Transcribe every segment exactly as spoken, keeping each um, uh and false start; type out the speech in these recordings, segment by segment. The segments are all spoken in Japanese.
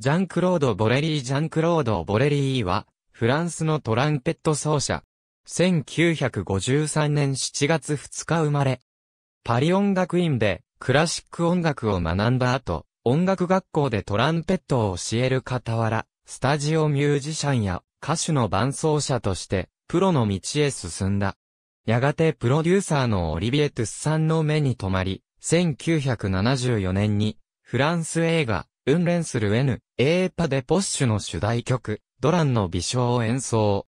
ジャン・クロード・ボレリージャン・クロード・ボレリーは、フランスのトランペット奏者。せんきゅうひゃくごじゅうさんねんしちがつふつか生まれ。パリ音楽院でクラシック音楽を学んだ後、音楽学校でトランペットを教える傍ら、スタジオミュージシャンや歌手の伴奏者として、プロの道へ進んだ。やがてプロデューサーのオリビエ・トゥッサンの目に留まり、せんきゅうひゃくななじゅうよねんに、フランス映画、Un linceul n'a pas de pocheの主題曲、ドランの微笑を演奏。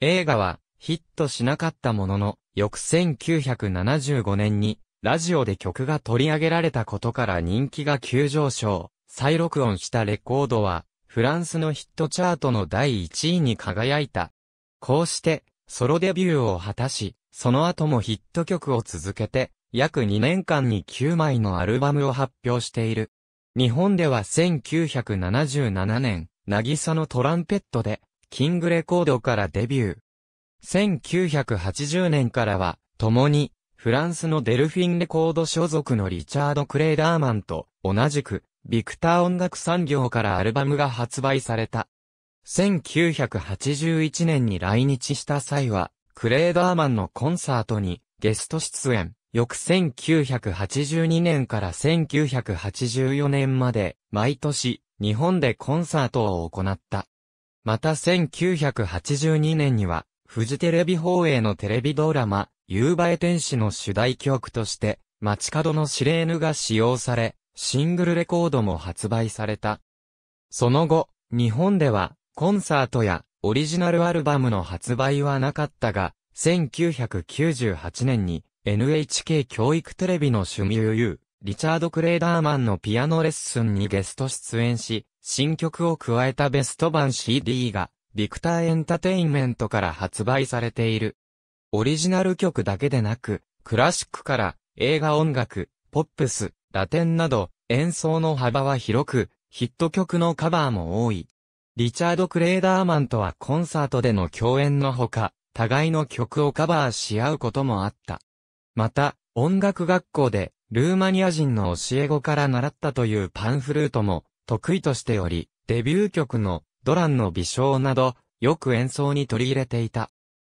映画はヒットしなかったものの、翌せんきゅうひゃくななじゅうごねんにラジオで曲が取り上げられたことから人気が急上昇。再録音したレコードはフランスのヒットチャートのだいいちいに輝いた。こうしてソロデビューを果たし、その後もヒット曲を続けて約にねんかんにきゅうまいのアルバムを発表している。日本ではせんきゅうひゃくななじゅうななねん、渚のトランペットで、キングレコードからデビュー。せんきゅうひゃくはちじゅうねんからは、共に、フランスのデルフィンレコード所属のリチャード・クレーダーマンと、同じく、ビクター音楽産業からアルバムが発売された。せんきゅうひゃくはちじゅういちねんに来日した際は、クレーダーマンのコンサートに、ゲスト出演。翌せんきゅうひゃくはちじゅうにねんからせんきゅうひゃくはちじゅうよねんまで毎年日本でコンサートを行った。またせんきゅうひゃくはちじゅうにねんにはフジテレビ放映のテレビドラマ夕映え天使の主題曲として街角のシレーヌが使用されシングルレコードも発売された。その後日本ではコンサートやオリジナルアルバムの発売はなかったがせんきゅうひゃくきゅうじゅうはちねんにエヌエイチケー 教育テレビの趣味ゆうゆう、リチャード・クレーダーマンのピアノレッスンにゲスト出演し、新曲を加えたベスト版 シーディー が、ビクターエンタテインメントから発売されている。オリジナル曲だけでなく、クラシックから映画音楽、ポップス、ラテンなど、演奏の幅は広く、ヒット曲のカバーも多い。リチャード・クレーダーマンとはコンサートでの共演のほか、互いの曲をカバーし合うこともあった。また、音楽学校で、ルーマニア人の教え子から習ったというパンフルートも、得意としており、デビュー曲の、ドランの微笑など、よく演奏に取り入れていた。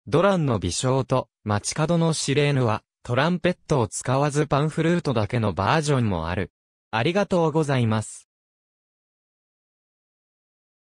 ドランの微笑と、街角のシレーヌは、トランペットを使わずパンフルートだけのバージョンもある。ありがとうございます。